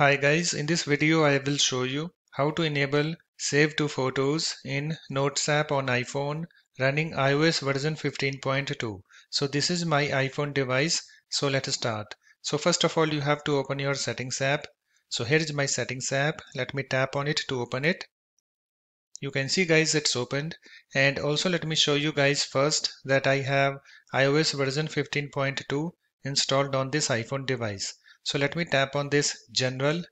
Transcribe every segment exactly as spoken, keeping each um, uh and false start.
Hi guys, in this video I will show you how to enable Save to Photos in Notes App on iPhone running iOS version fifteen point two. So this is my iPhone device, so let's start. So first of all you have to open your Settings app. So here is my Settings app, let me tap on it to open it. You can see guys it's opened, and also let me show you guys first that I have iOS version fifteen point two installed on this iPhone device. So let me tap on this General,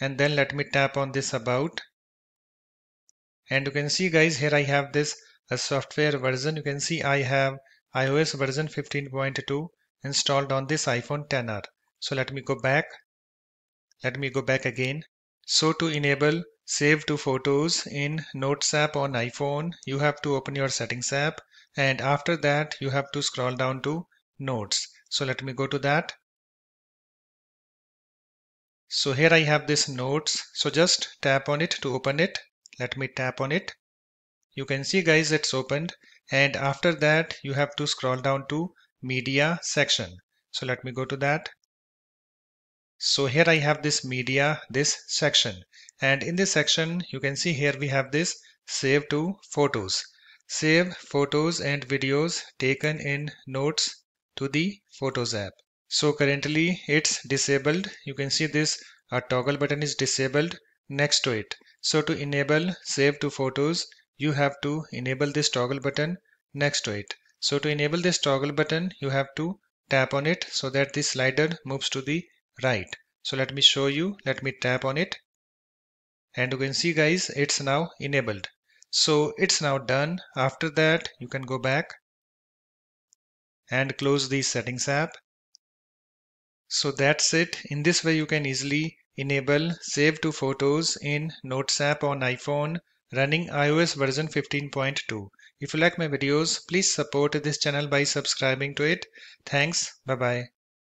and then let me tap on this About, and you can see guys here I have this a software version. You can see I have iOS version fifteen point two installed on this iPhone X R. So let me go back, let me go back again. So to enable Save to Photos in Notes app on iPhone, you have to open your Settings app, and after that you have to scroll down to Notes. So let me go to that. So here I have this Notes, so just tap on it to open it. Let me tap on it. You can see guys it's opened, and after that you have to scroll down to Media section. So let me go to that. So here I have this Media, this section, and in this section you can see here we have this Save to Photos. Save photos and videos taken in Notes to the Photos app. So currently it's disabled. You can see this a toggle button is disabled next to it. So to enable Save to Photos, you have to enable this toggle button next to it. So to enable this toggle button, you have to tap on it so that the slider moves to the right. So let me show you. Let me tap on it, and you can see guys it's now enabled. So it's now done. After that you can go back and close the Settings app. So that's it. In this way you can easily enable Save to Photos in Notes app on iPhone running iOS version fifteen point two. If you like my videos, please support this channel by subscribing to it. Thanks. Bye bye.